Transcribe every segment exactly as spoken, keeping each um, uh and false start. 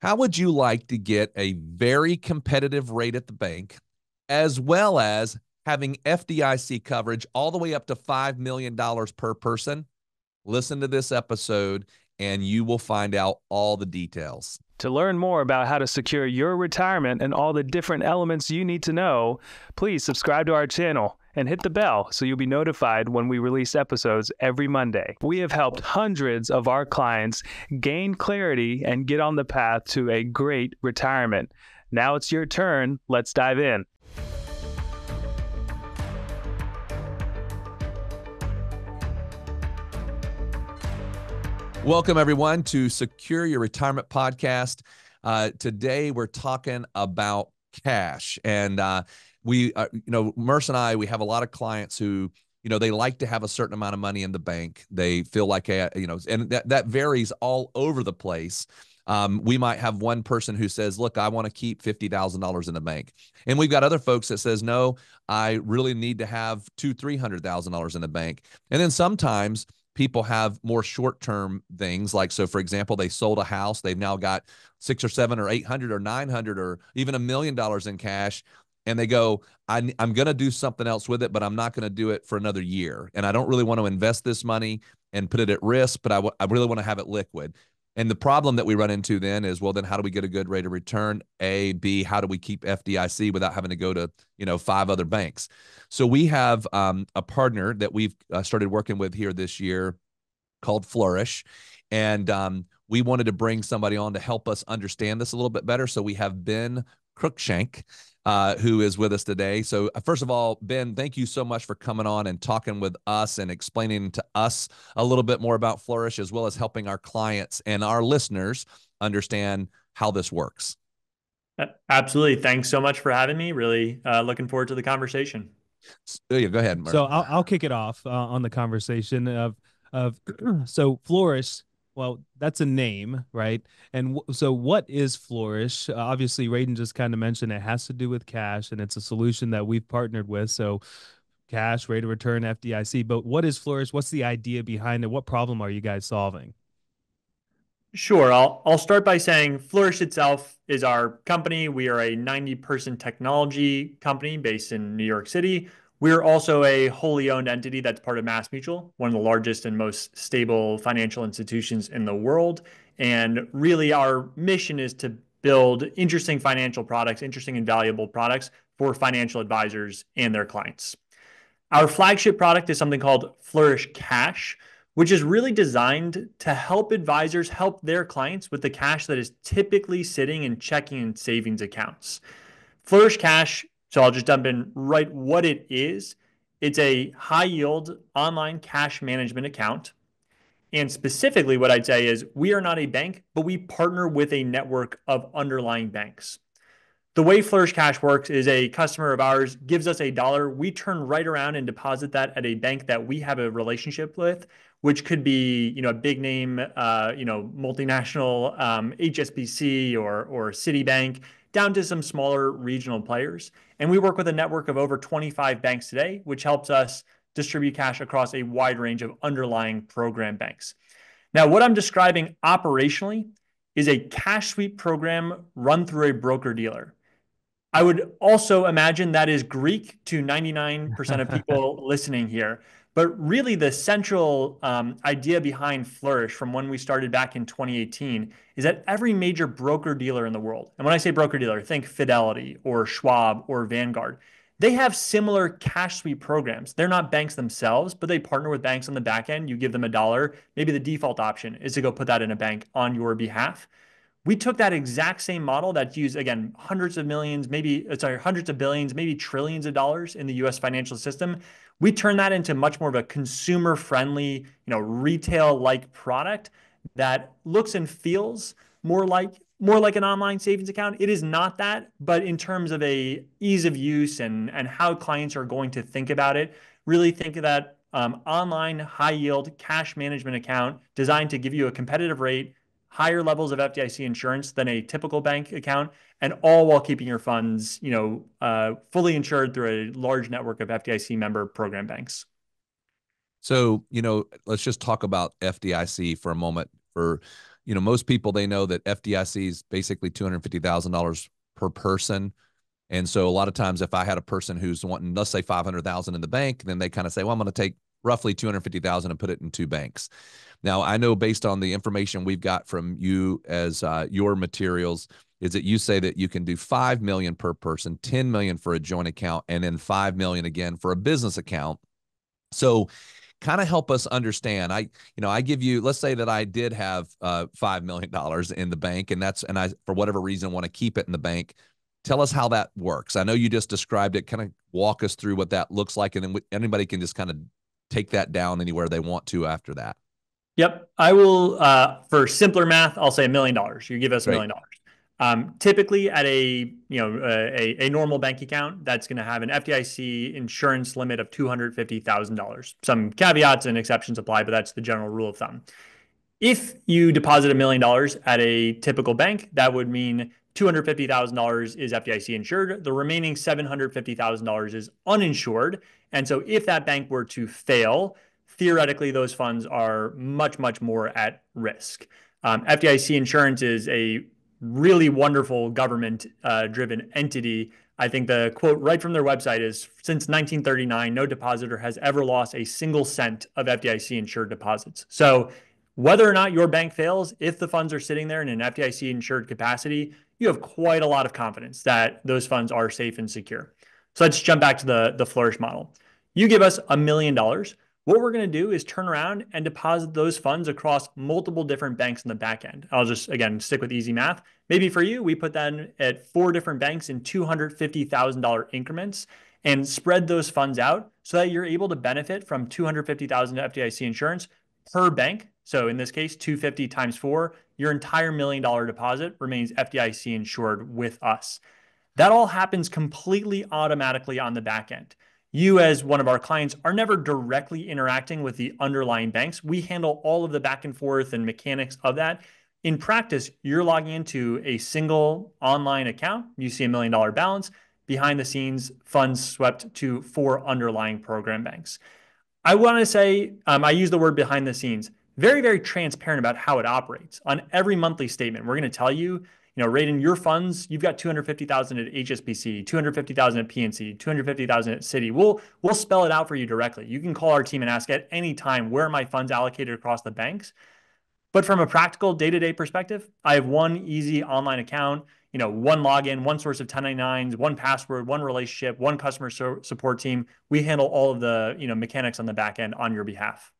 How would you like to get a very competitive rate at the bank, as well as having F D I C coverage all the way up to five million dollars per person? Listen to this episode and you will find out all the details. To learn more about how to secure your retirement and all the different elements you need to know, please subscribe to our channel and hit the bell so you'll be notified when we release episodes every Monday. We have helped hundreds of our clients gain clarity and get on the path to a great retirement. Now it's your turn. Let's dive in. Welcome, everyone, to Secure Your Retirement Podcast. Uh, today, we're talking about cash. And uh, we, uh, you know, Merce and I, we have a lot of clients who, you know, they like to have a certain amount of money in the bank. They feel like, a, you know, and that, that varies all over the place. Um, we might have one person who says, look, I want to keep fifty thousand dollars in the bank. And we've got other folks that says, no, I really need to have two, three hundred thousand dollars in the bank. And then sometimes people have more short-term things. Like, so for example, they sold a house. They've now got six or seven or eight hundred or nine hundred or even a million dollars in cash. And they go, I, I'm going to do something else with it, but I'm not going to do it for another year. And I don't really want to invest this money and put it at risk, but I, w I really want to have it liquid. And the problem that we run into then is, well, then how do we get a good rate of return? A, B, how do we keep F D I C without having to go to, you know, five other banks? So we have um, a partner that we've uh, started working with here this year called Flourish. And um, we wanted to bring somebody on to help us understand this a little bit better. So we have Ben Cruikshank, uh, who is with us today. So uh, first of all, Ben, thank you so much for coming on and talking with us and explaining to us a little bit more about Flourish, as well as helping our clients and our listeners understand how this works. Absolutely. Thanks so much for having me. Really uh, looking forward to the conversation. So, yeah, go ahead, Mark. So I'll, I'll kick it off uh, on the conversation of, of so Flourish. Well, that's a name, right? And w so what is Flourish? Uh, obviously, Radon just kind of mentioned it has to do with cash, and it's a solution that we've partnered with. So cash, rate of return, F D I C. But what is Flourish? What's the idea behind it? What problem are you guys solving? Sure. I'll, I'll start by saying Flourish itself is our company. We are a ninety person technology company based in New York City. We're also a wholly owned entity that's part of MassMutual, one of the largest and most stable financial institutions in the world. And really our mission is to build interesting financial products, interesting and valuable products for financial advisors and their clients. Our flagship product is something called Flourish Cash, which is really designed to help advisors help their clients with the cash that is typically sitting in checking and savings accounts. Flourish Cash, so I'll just dump in right what it is. It's a high-yield online cash management account. And specifically what I'd say is we are not a bank, but we partner with a network of underlying banks. The way Flourish Cash works is a customer of ours gives us a dollar. We turn right around and deposit that at a bank that we have a relationship with, which could be, you know, a big name, uh, you know, multinational, um, H S B C or, or Citibank, down to some smaller regional players. And we work with a network of over twenty-five banks today, which helps us distribute cash across a wide range of underlying program banks. Now, what I'm describing operationally is a cash sweep program run through a broker-dealer. I would also imagine that is Greek to ninety-nine percent of people listening here. But really the central um, idea behind Flourish from when we started back in twenty eighteen is that every major broker-dealer in the world, and when I say broker-dealer, think Fidelity or Schwab or Vanguard, they have similar cash sweep programs. They're not banks themselves, but they partner with banks on the back end. You give them a dollar. Maybe the default option is to go put that in a bank on your behalf. We took that exact same model that's used, again, hundreds of millions, maybe, sorry, hundreds of billions, maybe trillions of dollars in the U S financial system. We turned that into much more of a consumer-friendly, you know, retail-like product that looks and feels more like more like an online savings account. It is not that, but in terms of a ease of use and and how clients are going to think about it, really think of that um, online high-yield cash management account designed to give you a competitive rate, higher levels of F D I C insurance than a typical bank account, and all while keeping your funds, you know, uh, fully insured through a large network of F D I C member program banks. So, you know, let's just talk about F D I C for a moment. For, you know, most people, they know that F D I C is basically two hundred fifty thousand dollars per person. And so a lot of times if I had a person who's wanting, let's say five hundred thousand in the bank, then they kind of say, well, I'm going to take roughly two hundred fifty thousand and put it in two banks. Now, I know based on the information we've got from you as uh, your materials is that you say that you can do five million per person, ten million for a joint account, and then five million again for a business account. So kind of help us understand. I, you know, I give you, let's say that I did have uh, five million dollars in the bank, and that's, and I, for whatever reason, want to keep it in the bank. Tell us how that works. I know you just described it. Kind of walk us through what that looks like, and then anybody can just kind of take that down anywhere they want to after that. Yep. I will, uh, for simpler math, I'll say a million dollars. You give us a million dollars. Um, typically at a, you know, a, a normal bank account, that's going to have an F D I C insurance limit of two hundred fifty thousand dollars. Some caveats and exceptions apply, but that's the general rule of thumb. If you deposit a million dollars at a typical bank, that would mean two hundred fifty thousand dollars is F D I C insured. The remaining seven hundred fifty thousand dollars is uninsured. And so if that bank were to fail, theoretically, those funds are much, much more at risk. Um, F D I C insurance is a really wonderful government-driven uh, entity. I think the quote right from their website is, since nineteen thirty-nine, no depositor has ever lost a single cent of F D I C-insured deposits. So whether or not your bank fails, if the funds are sitting there in an F D I C-insured capacity, you have quite a lot of confidence that those funds are safe and secure. So let's jump back to the, the Flourish model. You give us a million dollars. What we're going to do is turn around and deposit those funds across multiple different banks in the back end. I'll just, again, stick with easy math. Maybe for you, we put that at four different banks in two hundred fifty thousand dollars increments and spread those funds out so that you're able to benefit from two hundred fifty thousand dollars F D I C insurance per bank. So in this case, two hundred fifty times four, your entire million dollar deposit remains F D I C insured with us. That all happens completely automatically on the back end. You, as one of our clients, are never directly interacting with the underlying banks. We handle all of the back and forth and mechanics of that. In practice, you're logging into a single online account. You see a million dollar balance. Behind the scenes, funds swept to four underlying program banks. I want to say, um, I use the word behind the scenes, very, very transparent about how it operates. On every monthly statement, we're going to tell you, you know, Radon, your funds, you've got two hundred fifty thousand at H S B C, two hundred fifty thousand at P N C, two hundred fifty thousand at Citi. We'll, we'll spell it out for you directly. You can call our team and ask at any time, where are my funds allocated across the banks? But from a practical day-to-day perspective, I have one easy online account, you know, one login, one source of ten ninety-nines, one password, one relationship, one customer so- support team. We handle all of the, you know, mechanics on the back end on your behalf.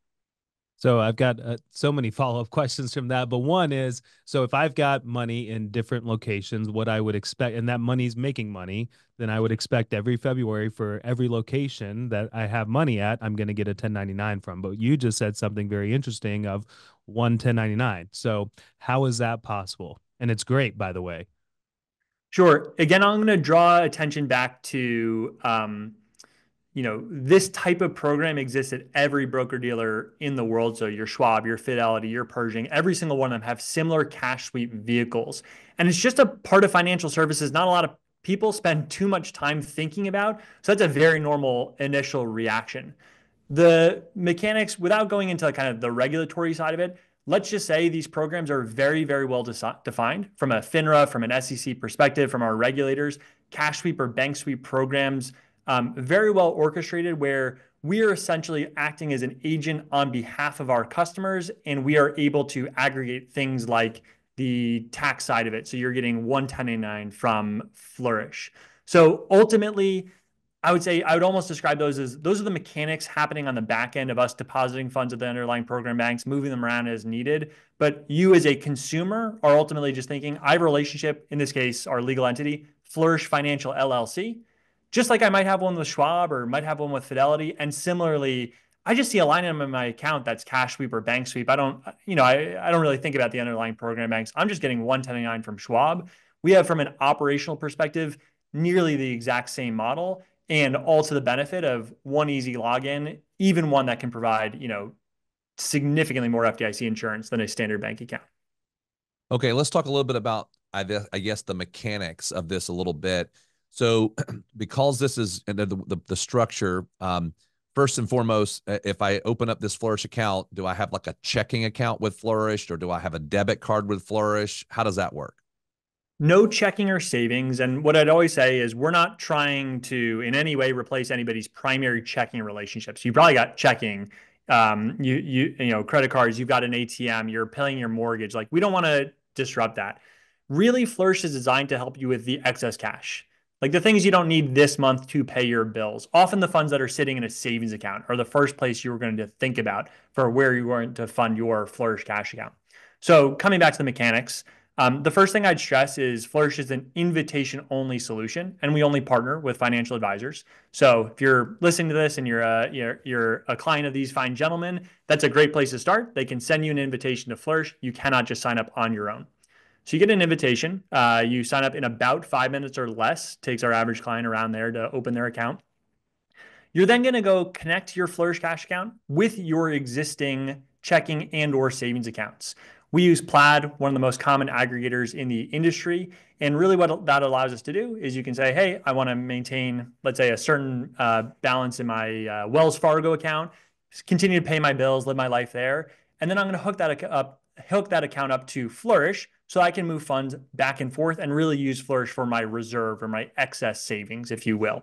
So I've got uh, so many follow-up questions from that. But one is, so if I've got money in different locations, what I would expect, and that money's making money, then I would expect every February for every location that I have money at, I'm going to get a ten ninety-nine from. But you just said something very interesting of one ten ninety-nine. So how is that possible? And it's great, by the way. Sure. Again, I'm going to draw attention back to... Um, You know, this type of program exists at every broker-dealer in the world. So your Schwab, your Fidelity, your Pershing, every single one of them have similar cash sweep vehicles. And it's just a part of financial services not a lot of people spend too much time thinking about. So that's a very normal initial reaction. The mechanics, without going into kind of the regulatory side of it, let's just say these programs are very, very well de- defined from a FINRA, from an S E C perspective, from our regulators. Cash sweep or bank sweep programs, Um, very well orchestrated, where we are essentially acting as an agent on behalf of our customers, and we are able to aggregate things like the tax side of it. So you're getting one ten ninety-nine from Flourish. So ultimately, I would say I would almost describe those as those are the mechanics happening on the back end of us depositing funds at the underlying program banks, moving them around as needed. But you as a consumer are ultimately just thinking, I have a relationship, in this case, our legal entity, Flourish Financial L L C. Just like I might have one with Schwab or might have one with Fidelity. And similarly, I just see a line item in my account that's cash sweep or bank sweep. I don't, you know, I, I don't really think about the underlying program banks. I'm just getting one ten ninety-nine from Schwab. We have, from an operational perspective, nearly the exact same model, and all to the benefit of one easy login, even one that can provide, you know, significantly more F D I C insurance than a standard bank account. Okay, let's talk a little bit about, I guess, the mechanics of this a little bit. So because this is the, the, the structure, um, first and foremost, if I open up this Flourish account, do I have like a checking account with Flourish, or do I have a debit card with Flourish? How does that work? No checking or savings. And what I'd always say is we're not trying to in any way replace anybody's primary checking relationship. So you probably got checking, um, you, you, you know, credit cards, you've got an A T M, you're paying your mortgage. Like, we don't want to disrupt that. Really, Flourish is designed to help you with the excess cash. Like the things you don't need this month to pay your bills. Often the funds that are sitting in a savings account are the first place you were going to think about for where you were to fund your Flourish cash account. So coming back to the mechanics, um, the first thing I'd stress is Flourish is an invitation-only solution, and we only partner with financial advisors. So if you're listening to this and you're a, you're, you're a client of these fine gentlemen, that's a great place to start. They can send you an invitation to Flourish. You cannot just sign up on your own. So you get an invitation, uh, you sign up in about five minutes or less, takes our average client around there to open their account. You're then gonna go connect your Flourish cash account with your existing checking and or savings accounts. We use Plaid, one of the most common aggregators in the industry. And really what that allows us to do is you can say, hey, I wanna maintain, let's say, a certain uh, balance in my uh, Wells Fargo account, continue to pay my bills, live my life there. And then I'm gonna hook that up, hook that account up to Flourish, so I can move funds back and forth and really use Flourish for my reserve or my excess savings, if you will.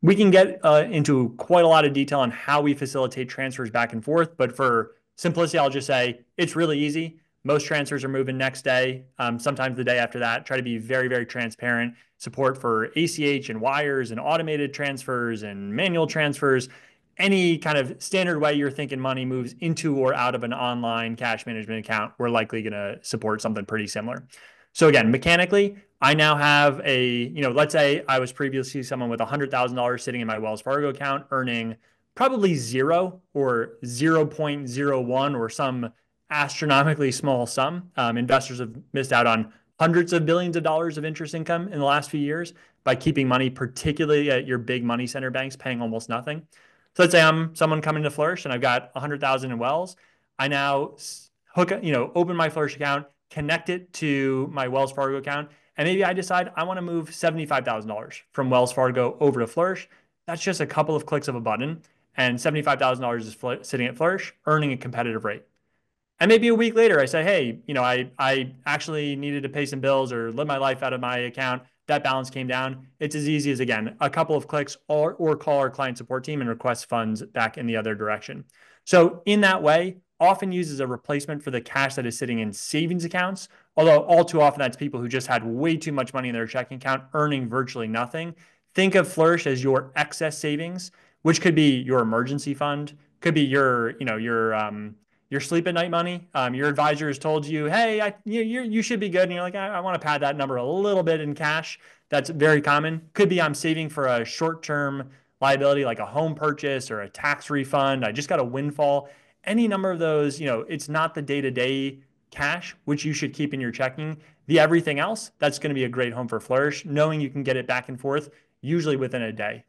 We can get uh, into quite a lot of detail on how we facilitate transfers back and forth, but for simplicity, I'll just say it's really easy. Most transfers are moving next day, um, sometimes the day after that. Try to be very, very transparent. Support for A C H and wires and automated transfers and manual transfers. Any kind of standard way you're thinking money moves into or out of an online cash management account, we're likely going to support something pretty similar. So again, mechanically, I now have a, you know, let's say I was previously someone with one hundred thousand dollars sitting in my Wells Fargo account, earning probably zero or zero point zero one or some astronomically small sum. Um, investors have missed out on hundreds of billions of dollars of interest income in the last few years by keeping money, particularly at your big money center banks, paying almost nothing. So let's say I'm someone coming to Flourish and I've got one hundred thousand in Wells. I now hook, you know, open my Flourish account, connect it to my Wells Fargo account, and maybe I decide I want to move seventy-five thousand dollars from Wells Fargo over to Flourish. That's just a couple of clicks of a button, and seventy-five thousand dollars is fl- sitting at Flourish, earning a competitive rate. And maybe a week later, I say, hey, you know, I I actually needed to pay some bills or live my life out of my account. That balance came down. It's as easy as, again, a couple of clicks or, or call our client support team and request funds back in the other direction. So in that way, often used as a replacement for the cash that is sitting in savings accounts, although all too often that's people who just had way too much money in their checking account earning virtually nothing. Think of Flourish as your excess savings, which could be your emergency fund, could be your, you know, your, um, your sleep at night money. Um, your advisor has told you, hey, I, you, you, you should be good. And you're like, I, I want to pad that number a little bit in cash. That's very common. Could be I'm saving for a short-term liability, like a home purchase or a tax refund. I just got a windfall. Any number of those, you know, it's not the day-to-day cash, which you should keep in your checking. The everything else, that's going to be a great home for Flourish, knowing you can get it back and forth, usually within a day.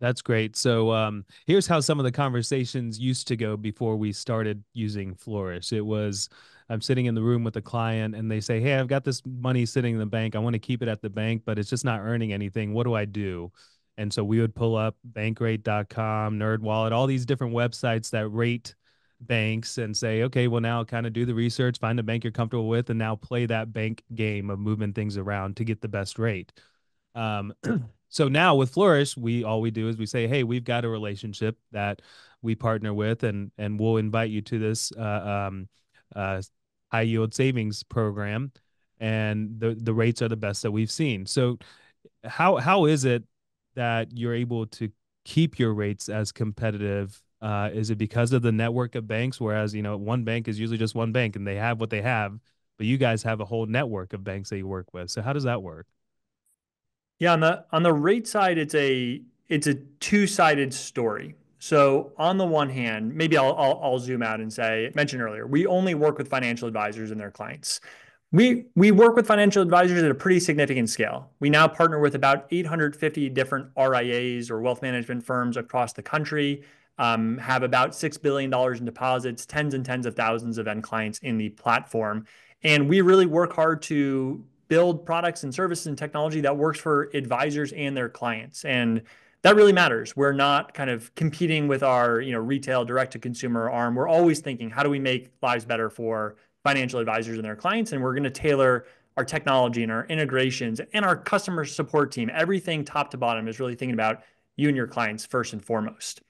That's great. So um, here's how some of the conversations used to go before we started using Flourish. It was, I'm sitting in the room with a client and they say, hey, I've got this money sitting in the bank. I want to keep it at the bank, but it's just not earning anything. What do I do? And so we would pull up bankrate dot com, NerdWallet, all these different websites that rate banks and say, okay, well now kind of do the research, find a bank you're comfortable with, and now play that bank game of moving things around to get the best rate. Um So now with Flourish, we all we do is we say, hey, we've got a relationship that we partner with, and and we'll invite you to this uh, um, uh, high yield savings program, and the the rates are the best that we've seen. So how how is it that you're able to keep your rates as competitive? Uh, is it because of the network of banks? Whereas, you know, one bank is usually just one bank, and they have what they have, but you guys have a whole network of banks that you work with. So how does that work? Yeah, on the on the rate side, it's a it's a two-sided story. So on the one hand, maybe I'll, I'll I'll zoom out and say, mentioned earlier, we only work with financial advisors and their clients. We we work with financial advisors at a pretty significant scale. We now partner with about eight hundred fifty different R I As or wealth management firms across the country. Um, have about six billion dollars in deposits, tens and tens of thousands of end clients in the platform, and we really work hard to build products and services and technology that works for advisors and their clients. And that really matters. We're not kind of competing with our, you know, retail direct-to-consumer arm. We're always thinking, how do we make lives better for financial advisors and their clients? And we're going to tailor our technology and our integrations and our customer support team. Everything top to bottom is really thinking about you and your clients first and foremost.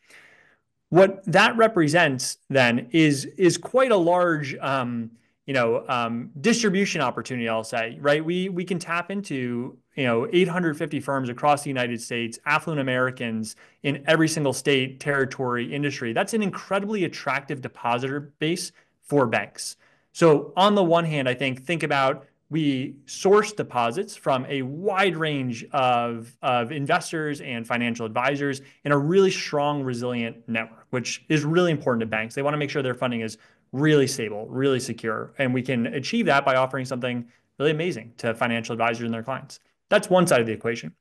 What that represents then is, is quite a large um, you know, um, distribution opportunity, I'll say, right? We, we can tap into, you know, eight hundred fifty firms across the United States, affluent Americans in every single state, territory, industry. That's an incredibly attractive depositor base for banks. So on the one hand, I think, think about, we source deposits from a wide range of, of investors and financial advisors in a really strong, resilient network, which is really important to banks. They want to make sure their funding is really stable, really secure. And we can achieve that by offering something really amazing to financial advisors and their clients. That's one side of the equation.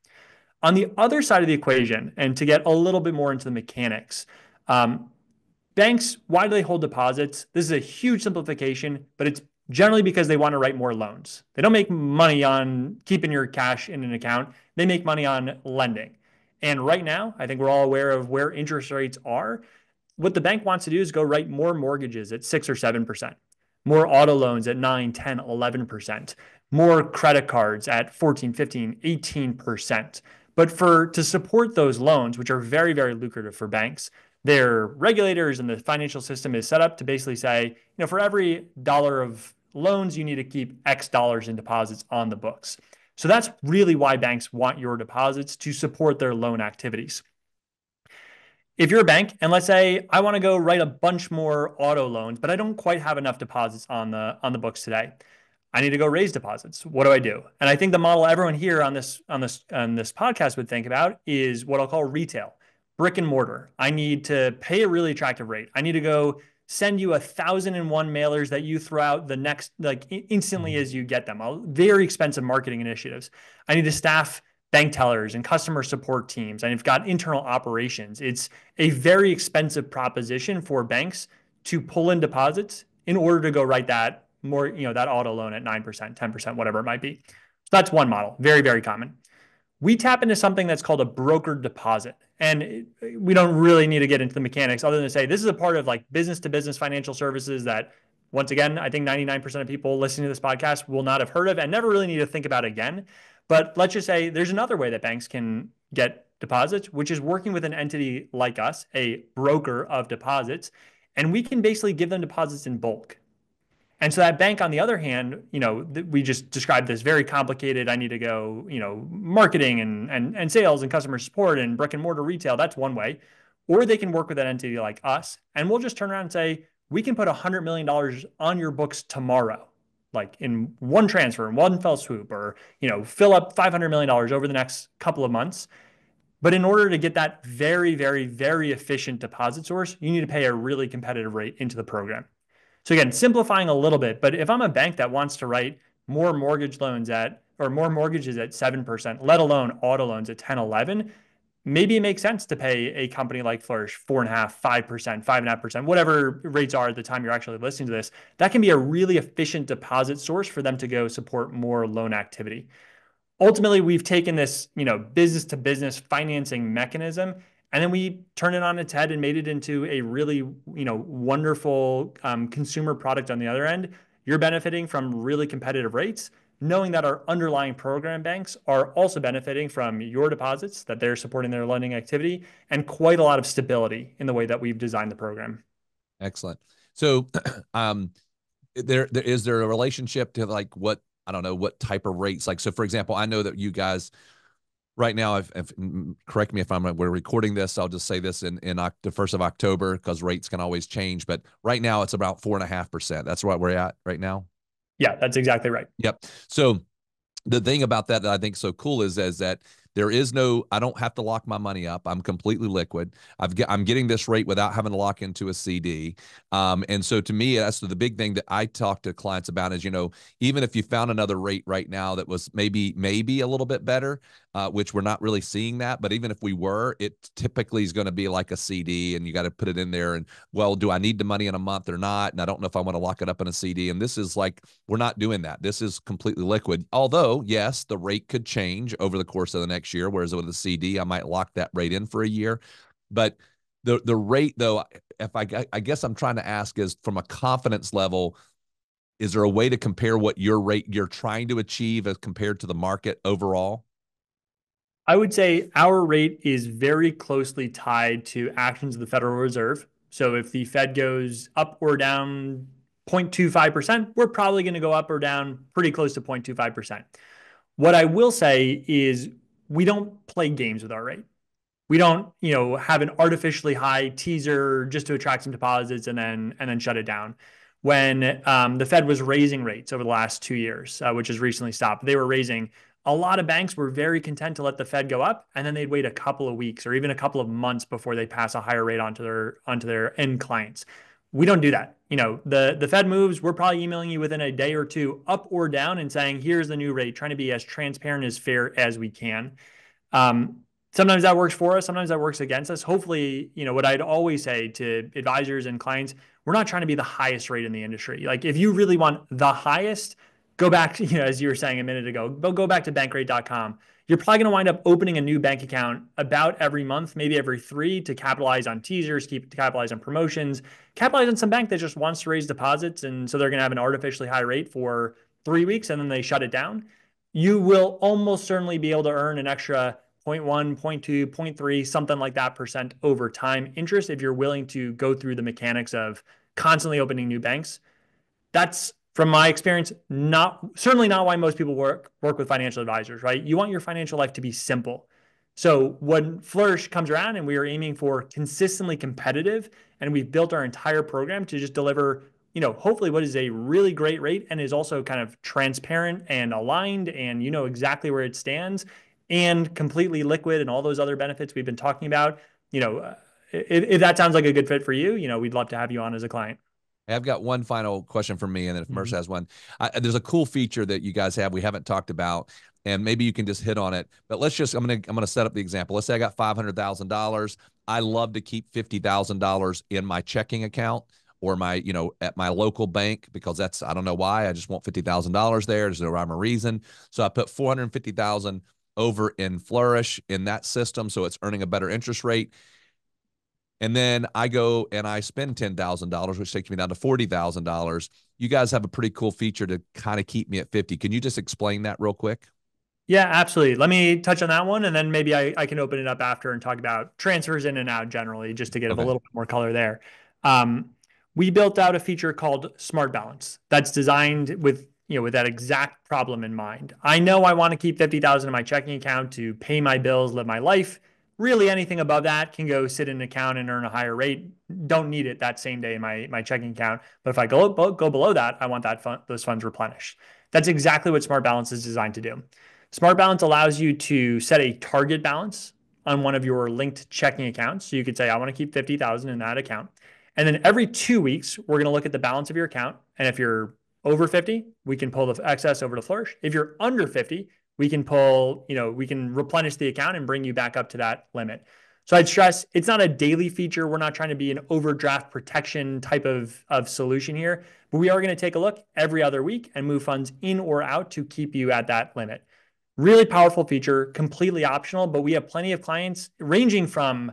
On the other side of the equation, and to get a little bit more into the mechanics, um, banks, why do they hold deposits? This is a huge simplification, but it's generally because they want to write more loans. They don't make money on keeping your cash in an account. They make money on lending. And right now, I think we're all aware of where interest rates are. What the bank wants to do is go write more mortgages at six or seven percent, more auto loans at nine, ten, eleven percent, more credit cards at fourteen, fifteen, eighteen percent. But for to support those loans, which are very, very lucrative for banks, their regulators and the financial system is set up to basically say, you know, for every dollar of loans, you need to keep X dollars in deposits on the books. So that's really why banks want your deposits, to support their loan activities. If you're a bank, and let's say I want to go write a bunch more auto loans, but I don't quite have enough deposits on the, on the books today. I need to go raise deposits. What do I do? And I think the model everyone here on this, on this, on this podcast would think about is what I'll call retail, brick and mortar. I need to pay a really attractive rate. I need to go send you a thousand and one mailers that you throw out the next, like instantly as you get them. All very expensive marketing initiatives. I need to staff bank tellers and customer support teams, and I've got internal operations. It's a very expensive proposition for banks to pull in deposits in order to go write that more, you know, that auto loan at nine percent, ten percent, whatever it might be. So that's one model, very, very common. We tap into something that's called a brokered deposit. And we don't really need to get into the mechanics other than to say, this is a part of like business to business financial services that, once again, I think ninety-nine percent of people listening to this podcast will not have heard of and never really need to think about again. But let's just say there's another way that banks can get deposits, which is working with an entity like us, a broker of deposits, and we can basically give them deposits in bulk. And so that bank, on the other hand, you know, we just described this very complicated, I need to go, you know, marketing and, and, and sales and customer support and brick and mortar retail, that's one way. Or they can work with an entity like us, and we'll just turn around and say, we can put one hundred million dollars on your books tomorrow, like in one transfer, in one fell swoop, or, you know, fill up five hundred million dollars over the next couple of months. But in order to get that very, very, very efficient deposit source, you need to pay a really competitive rate into the program. So again, simplifying a little bit, but if I'm a bank that wants to write more mortgage loans at, or more mortgages at seven percent, let alone auto loans at ten, eleven, maybe it makes sense to pay a company like Flourish four and a half, five percent, five and a half percent, whatever rates are at the time you're actually listening to this. That can be a really efficient deposit source for them to go support more loan activity. Ultimately, we've taken this, you know, business to business financing mechanism, and then we turned it on its head and made it into a really, you know, wonderful um, consumer product on the other end. You're benefiting from really competitive rates, knowing that our underlying program banks are also benefiting from your deposits, that they're supporting their lending activity, and quite a lot of stability in the way that we've designed the program. Excellent. So um, there, there, is there a relationship to like what, I don't know, what type of rates? Like, so for example, I know that you guys right now, if, if, correct me if I'm, we're recording this, I'll just say this in, in the first of October, because rates can always change. But right now it's about four and a half percent. That's what we're at right now. Yeah, that's exactly right. Yep. So the thing about that that I think is so cool is, is that there is no, I don't have to lock my money up. I'm completely liquid. I've got, I'm getting this rate without having to lock into a C D. Um, and so to me, that's the big thing that I talk to clients about is, you know, even if you found another rate right now that was maybe, maybe a little bit better, uh, which we're not really seeing that, but even if we were, it typically is going to be like a C D and you got to put it in there and, well, do I need the money in a month or not? And I don't know if I want to lock it up in a C D. And this is like, we're not doing that. This is completely liquid. Although yes, the rate could change over the course of the next next year, whereas with a C D, I might lock that rate in for a year. But the the rate, though, if I, I guess I'm trying to ask is from a confidence level, is there a way to compare what your rate you're trying to achieve as compared to the market overall? I would say our rate is very closely tied to actions of the Federal Reserve. So if the Fed goes up or down zero point two five percent, we're probably going to go up or down pretty close to zero point two five percent. What I will say is we don't play games with our rate. We don't, you know, have an artificially high teaser just to attract some deposits and then and then shut it down. When um, the Fed was raising rates over the last two years, uh, which has recently stopped, they were raising. A lot of banks were very content to let the Fed go up, and then they'd wait a couple of weeks or even a couple of months before they pass a higher rate onto their onto their end clients. We don't do that. You know, the, the Fed moves, we're probably emailing you within a day or two up or down and saying, here's the new rate, trying to be as transparent, as fair as we can. Um, sometimes that works for us. Sometimes that works against us. Hopefully, you know, what I'd always say to advisors and clients, we're not trying to be the highest rate in the industry. Like if you really want the highest, go back to, you know, as you were saying a minute ago, go, go back to bankrate dot com. You're probably going to wind up opening a new bank account about every month, maybe every three, to capitalize on teasers, keep to capitalize on promotions, capitalize on some bank that just wants to raise deposits. And so they're going to have an artificially high rate for three weeks and then they shut it down. You will almost certainly be able to earn an extra zero point one, zero point two, zero point three, something like that percent over time interest if you're willing to go through the mechanics of constantly opening new banks. That's, from my experience, not certainly not why most people work work with financial advisors, right? You want your financial life to be simple. So when Flourish comes around and we are aiming for consistently competitive, and we've built our entire program to just deliver, you know, hopefully what is a really great rate and is also kind of transparent and aligned, and you know exactly where it stands, and completely liquid, and all those other benefits we've been talking about. You know, if, if that sounds like a good fit for you, you know, we'd love to have you on as a client. I've got one final question for me, and then if Mercer mm-hmm. has one, I, there's a cool feature that you guys have we haven't talked about, and maybe you can just hit on it. But let's just I'm gonna I'm gonna set up the example. Let's say I got five hundred thousand dollars. I love to keep fifty thousand dollars in my checking account or my you know at my local bank because that's I don't know why I just want fifty thousand dollars there. There's no rhyme or reason. So I put four hundred fifty thousand over in Flourish in that system, so it's earning a better interest rate. And then I go and I spend ten thousand dollars, which takes me down to forty thousand dollars. You guys have a pretty cool feature to kind of keep me at fifty. Can you just explain that real quick? Yeah, absolutely. Let me touch on that one. And then maybe I, I can open it up after and talk about transfers in and out generally, just to get okay. a little bit more color there. Um, we built out a feature called Smart Balance that's designed with, you know, with that exact problem in mind. I know I want to keep fifty thousand dollars in my checking account to pay my bills, live my life. Really, anything above that can go sit in an account and earn a higher rate. Don't need it that same day in my, my checking account. But if I go, go below that, I want that fund, those funds replenished. That's exactly what Smart Balance is designed to do. Smart Balance allows you to set a target balance on one of your linked checking accounts. So you could say, I want to keep fifty thousand dollars in that account. And then every two weeks, we're going to look at the balance of your account. And if you're over fifty, we can pull the excess over to Flourish. If you're under fifty, we can pull, you know, we can replenish the account and bring you back up to that limit. So I'd stress it's not a daily feature. We're not trying to be an overdraft protection type of, of solution here, but we are going to take a look every other week and move funds in or out to keep you at that limit. Really powerful feature, completely optional, but we have plenty of clients ranging from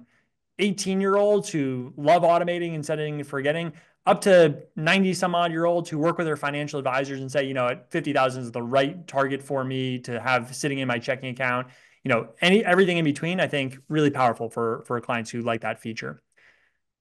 eighteen year olds who love automating and setting and forgetting up to ninety some odd year olds who work with their financial advisors and say, you know, at fifty thousand is the right target for me to have sitting in my checking account, you know, any, everything in between. I think really powerful for, for clients who like that feature.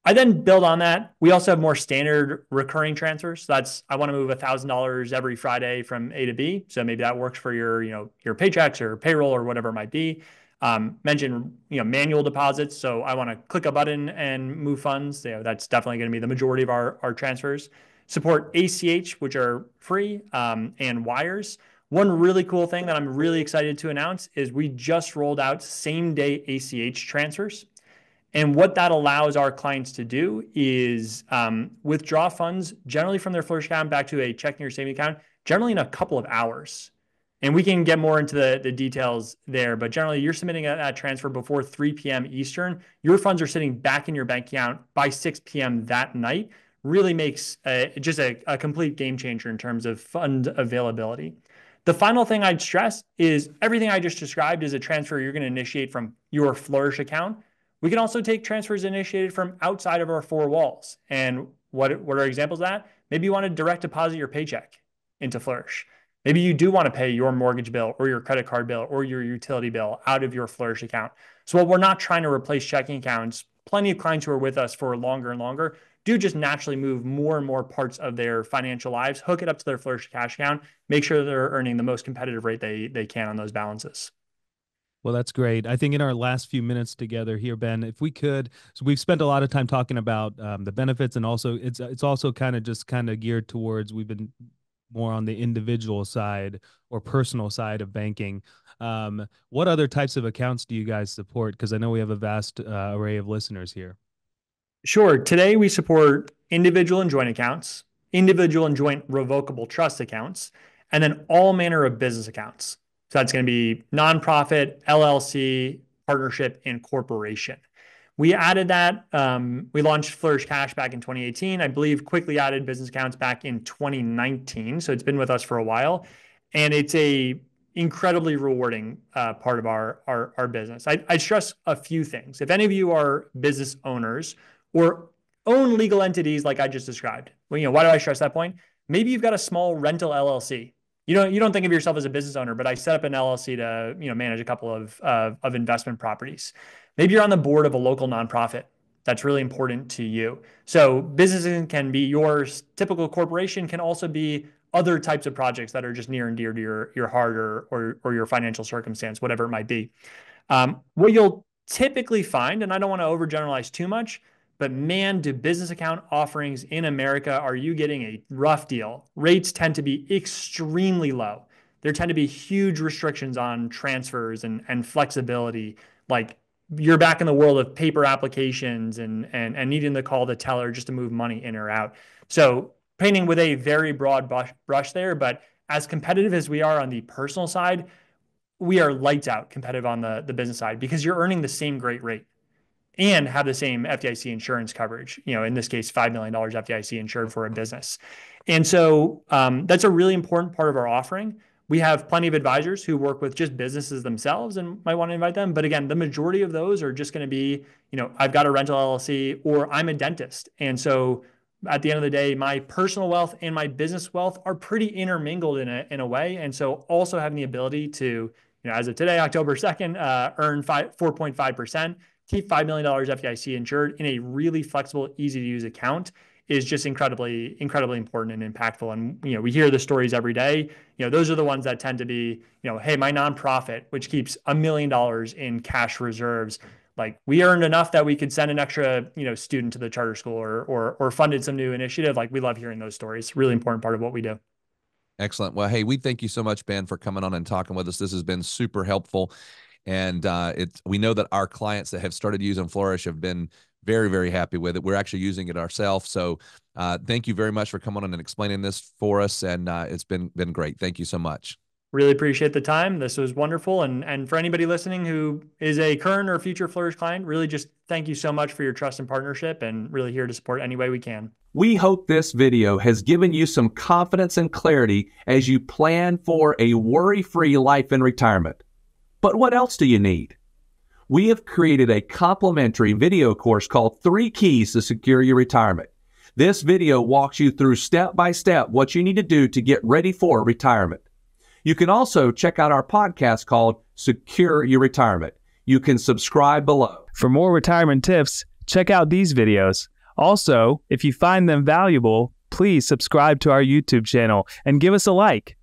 I then build on that. We also have more standard recurring transfers. So that's, I want to move a thousand dollars every Friday from A to B. So maybe that works for your, you know, your paychecks or payroll or whatever it might be. Um, mention, you know, manual deposits. So I want to click a button and move funds. You know, that's definitely going to be the majority of our, our transfers. Support A C H, which are free, um, and wires. One really cool thing that I'm really excited to announce is we just rolled out same day A C H transfers. And what that allows our clients to do is um, withdraw funds generally from their Flourish account back to a checking or saving account, generally in a couple of hours. And we can get more into the, the details there, but generally you're submitting a, a transfer before three p m Eastern. Your funds are sitting back in your bank account by six p m that night. Really makes a, just a, a complete game changer in terms of fund availability. The final thing I'd stress is everything I just described is a transfer you're going to initiate from your Flourish account. We can also take transfers initiated from outside of our four walls. And what, what are examples of that? Maybe you want to direct deposit your paycheck into Flourish. Maybe you do want to pay your mortgage bill or your credit card bill or your utility bill out of your Flourish account. So while we're not trying to replace checking accounts, plenty of clients who are with us for longer and longer do just naturally move more and more parts of their financial lives, hook it up to their Flourish cash account, make sure they're earning the most competitive rate they, they can on those balances. Well, that's great. I think in our last few minutes together here, Ben, if we could, so we've spent a lot of time talking about um, the benefits, and also it's it's also kind of just kind of geared towards, we've been more on the individual side or personal side of banking. Um, what other types of accounts do you guys support? Because I know we have a vast uh, array of listeners here. Sure. Today, we support individual and joint accounts, individual and joint revocable trust accounts, and then all manner of business accounts. So that's going to be nonprofit, L L C, partnership, and corporation. We added that. Um, we launched Flourish Cash back in twenty eighteen. I believe quickly added business accounts back in twenty nineteen. So it's been with us for a while. And it's a incredibly rewarding uh, part of our, our, our business. I, I stress a few things. If any of you are business owners or own legal entities like I just described, well, you know, why do I stress that point? Maybe you've got a small rental L L C. You don't, you don't think of yourself as a business owner, but I set up an L L C to, you know, manage a couple of, uh, of investment properties. Maybe you're on the board of a local nonprofit. That's really important to you. So businesses can be yours. Typical corporation can also be other types of projects that are just near and dear to your, your heart or, or, or your financial circumstance, whatever it might be. Um, what you'll typically find, and I don't want to overgeneralize too much, but man, do business account offerings in America, are you getting a rough deal? Rates tend to be extremely low. There tend to be huge restrictions on transfers and, and flexibility. Like, you're back in the world of paper applications and, and, and needing to call the teller just to move money in or out. So painting with a very broad brush there, but as competitive as we are on the personal side, we are lights out competitive on the, the business side, because you're earning the same great rate and have the same F D I C insurance coverage, you know, in this case, five million dollars F D I C insured for a business. And so um, that's a really important part of our offering. We have plenty of advisors who work with just businesses themselves and might want to invite them. But again, the majority of those are just going to be, you know, I've got a rental L L C, or I'm a dentist. And so at the end of the day, my personal wealth and my business wealth are pretty intermingled in a, in a way. And so also having the ability to, you know, as of today, October second, uh, earn four point five percent. Keep five million dollars F D I C insured in a really flexible, easy to use account is just incredibly, incredibly important and impactful. And, you know, we hear the stories every day. You know, those are the ones that tend to be, you know, hey, my nonprofit, which keeps a million dollars in cash reserves. Like, we earned enough that we could send an extra, you know, student to the charter school, or, or, or funded some new initiative. Like, we love hearing those stories. Really important part of what we do. Excellent. Well, hey, we thank you so much, Ben, for coming on and talking with us. This has been super helpful. And uh, it, we know that our clients that have started using Flourish have been very, very happy with it. We're actually using it ourselves. So uh, thank you very much for coming on and explaining this for us. And uh, it's been been great. Thank you so much. Really appreciate the time. This was wonderful. And, and for anybody listening who is a current or future Flourish client, really just thank you so much for your trust and partnership, and really here to support any way we can. We hope this video has given you some confidence and clarity as you plan for a worry-free life in retirement. But what else do you need? We have created a complimentary video course called Three Keys to Secure Your Retirement. This video walks you through step-by-step what you need to do to get ready for retirement. You can also check out our podcast called Secure Your Retirement. You can subscribe below. For more retirement tips, check out these videos. Also, if you find them valuable, please subscribe to our YouTube channel and give us a like.